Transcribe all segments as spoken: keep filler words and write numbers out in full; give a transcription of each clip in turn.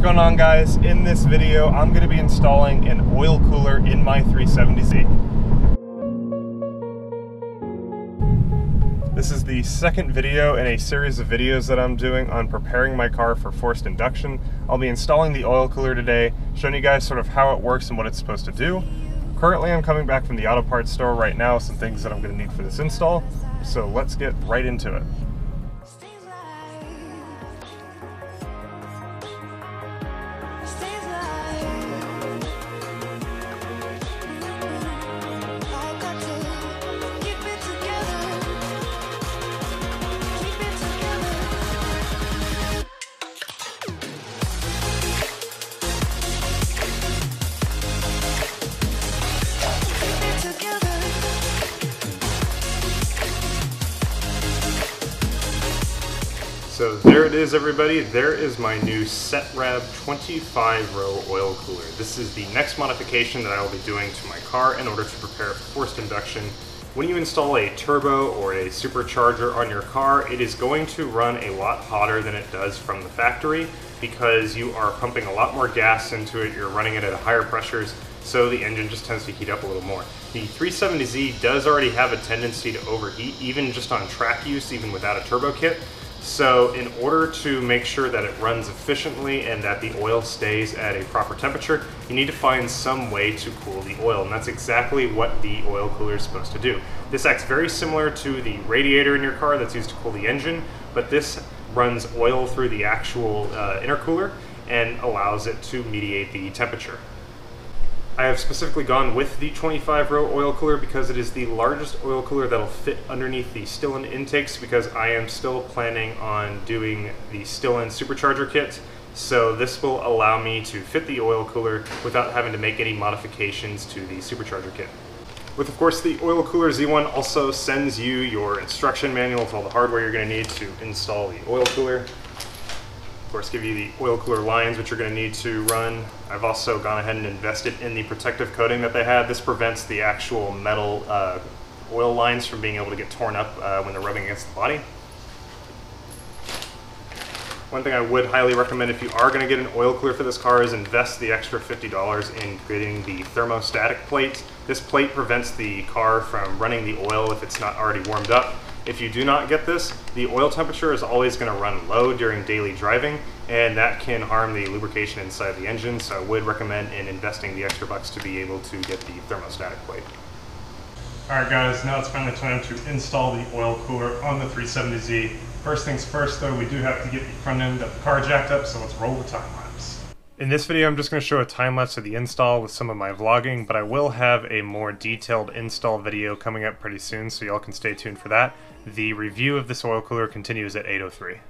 What's going on, guys? In this video, I'm going to be installing an oil cooler in my three seventy Z. This is the second video in a series of videos that I'm doing on preparing my car for forced induction. I'll be installing the oil cooler today, showing you guys sort of how it works and what it's supposed to do. Currently, I'm coming back from the auto parts store right now, some things that I'm going to need for this install, so let's get right into it. So there it is, everybody. There is my new Setrab twenty-five row oil cooler. This is the next modification that I will be doing to my car in order to prepare for forced induction. When you install a turbo or a supercharger on your car, it is going to run a lot hotter than it does from the factory because you are pumping a lot more gas into it, you're running it at higher pressures, so the engine just tends to heat up a little more. The three seventy Z does already have a tendency to overheat, even just on track use, even without a turbo kit. So in order to make sure that it runs efficiently and that the oil stays at a proper temperature, you need to find some way to cool the oil, and that's exactly what the oil cooler is supposed to do. This acts very similar to the radiator in your car that's used to cool the engine, but this runs oil through the actual uh, intercooler and allows it to mediate the temperature. I have specifically gone with the twenty-five row oil cooler because it is the largest oil cooler that'll fit underneath the Stillen intakes, because I am still planning on doing the Stillen supercharger kit. So this will allow me to fit the oil cooler without having to make any modifications to the supercharger kit. With, of course, the oil cooler, Z one also sends you your instruction manual with all the hardware you're going to need to install the oil cooler. Of course, give you the oil cooler lines which you're going to need to run. I've also gone ahead and invested in the protective coating that they had. This prevents the actual metal uh, oil lines from being able to get torn up uh, when they're rubbing against the body. One thing I would highly recommend if you are going to get an oil cooler for this car is invest the extra fifty dollars in creating the thermostatic plate. This plate prevents the car from running the oil if it's not already warmed up. If you do not get this, the oil temperature is always going to run low during daily driving, and that can harm the lubrication inside the engine, so I would recommend in investing the extra bucks to be able to get the thermostatic plate. Alright guys, now it's finally time to install the oil cooler on the three seventy Z. First things first though, we do have to get the front end of the car jacked up, so let's roll the time lapse. In this video, I'm just going to show a time lapse of the install with some of my vlogging, but I will have a more detailed install video coming up pretty soon, so y'all can stay tuned for that. The review of this oil cooler continues at eight oh three.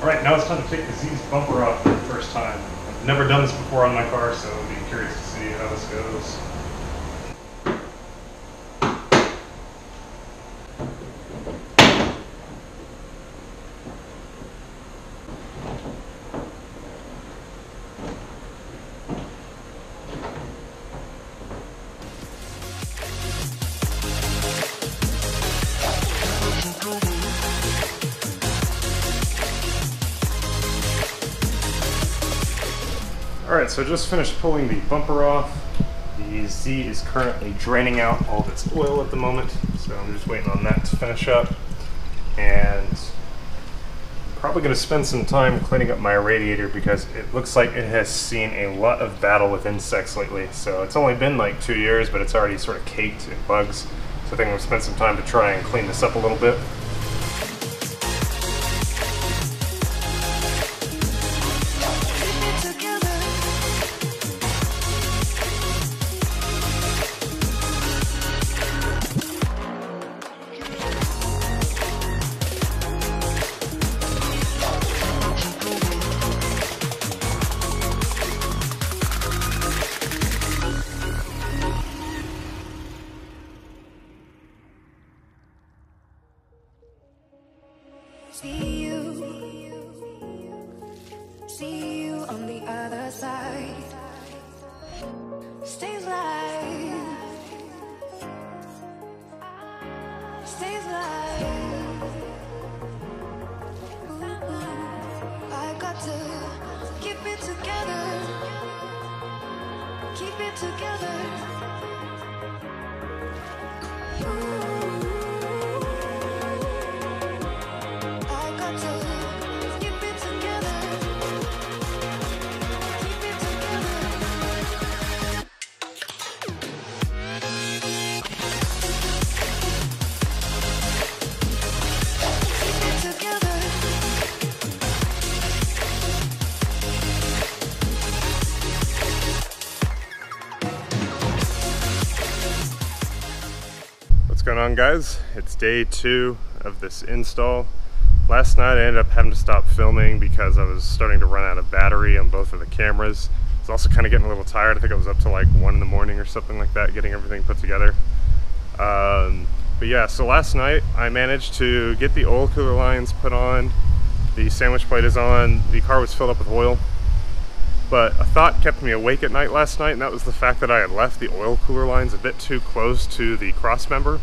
Alright, now it's time to take the Z's bumper off for the first time. I've never done this before on my car, so I'll be curious to see how this goes. Alright, so I just finished pulling the bumper off. The Z is currently draining out all this oil at the moment, so I'm just waiting on that to finish up. And I'm probably going to spend some time cleaning up my radiator because it looks like it has seen a lot of battle with insects lately. So it's only been like two years, but it's already sort of caked in bugs. So I think I'm going to spend some time to try and clean this up a little bit. keep it together. Ooh, I got to keep it together. Keep it together. Keep it together. What's going on, guys? It's day two of this install. Last night I ended up having to stop filming because I was starting to run out of battery on both of the cameras. I was also kind of getting a little tired. I think I was up to like one in the morning or something like that getting everything put together. Um, but yeah, so last night I managed to get the oil cooler lines put on. The sandwich plate is on. The car was filled up with oil. But a thought kept me awake at night last night, and that was the fact that I had left the oil cooler lines a bit too close to the cross member.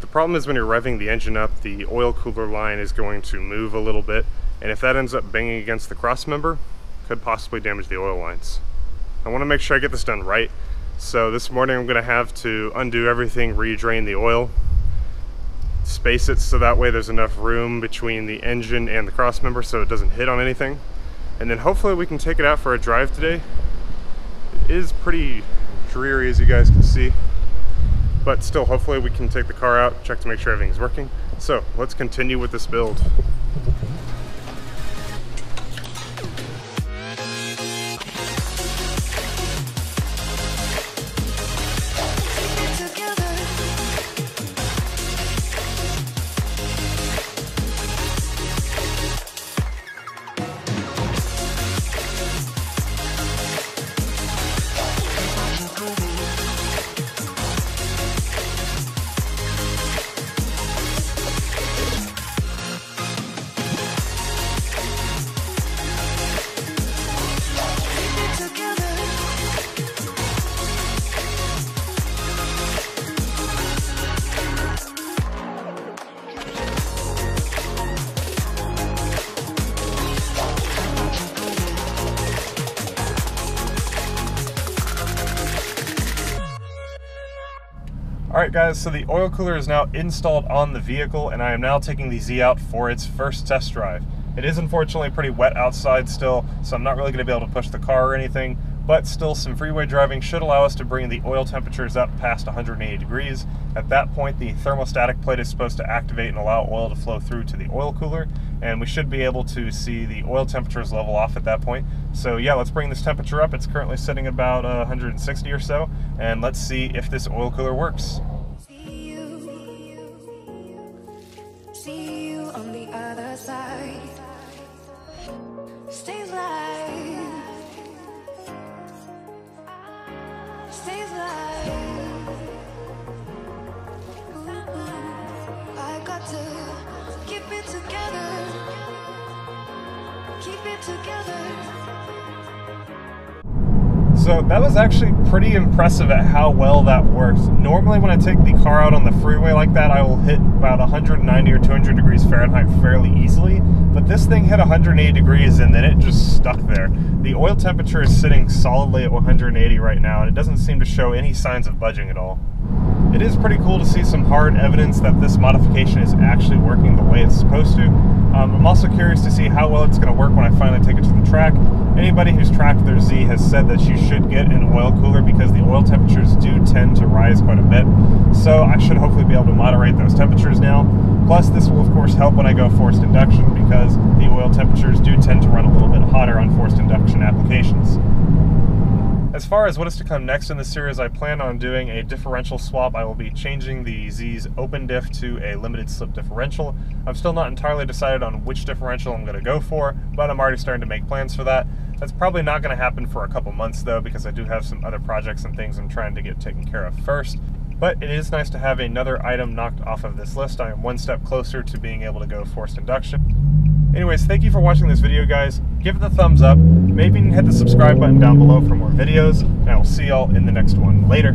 The problem is when you're revving the engine up, the oil cooler line is going to move a little bit, and if that ends up banging against the cross member, could possibly damage the oil lines. I want to make sure I get this done right, so this morning I'm going to have to undo everything, re-drain the oil, space it so that way there's enough room between the engine and the cross member so it doesn't hit on anything. And then hopefully we can take it out for a drive today. It is pretty dreary, as you guys can see, but still hopefully we can take the car out, check to make sure everything's working. So let's continue with this build. Alright guys, so the oil cooler is now installed on the vehicle, and I am now taking the Z out for its first test drive. It is unfortunately pretty wet outside still, so I'm not really going to be able to push the car or anything, but still some freeway driving should allow us to bring the oil temperatures up past one hundred eighty degrees. At that point, the thermostatic plate is supposed to activate and allow oil to flow through to the oil cooler, and we should be able to see the oil temperatures level off at that point. So yeah, let's bring this temperature up. It's currently sitting about uh, one hundred sixty or so, and let's see if this oil cooler works. So that was actually pretty impressive at how well that works. Normally when I take the car out on the freeway like that, I will hit about one hundred ninety or two hundred degrees Fahrenheit fairly easily, but this thing hit one hundred eighty degrees and then it just stuck there. The oil temperature is sitting solidly at one hundred eighty right now, and it doesn't seem to show any signs of budging at all. It is pretty cool to see some hard evidence that this modification is actually working the way it's supposed to. Um, I'm also curious to see how well it's going to work when I finally take it to the track. Anybody who's tracked their Z has said that you should get an oil cooler because the oil temperatures do tend to rise quite a bit. So I should hopefully be able to moderate those temperatures now. Plus this will of course help when I go forced induction because the oil temperatures do tend to run a little bit hotter on forced induction applications. As far as what is to come next in this series, I plan on doing a differential swap. I will be changing the Z's open diff to a limited slip differential. I'm still not entirely decided on which differential I'm going to go for, but I'm already starting to make plans for that. That's probably not going to happen for a couple months though, because I do have some other projects and things I'm trying to get taken care of first. But it is nice to have another item knocked off of this list. I am one step closer to being able to go forced induction. Anyways, thank you for watching this video, guys. Give it a thumbs up. Maybe you can hit the subscribe button down below for more videos, and I will see y'all in the next one. Later.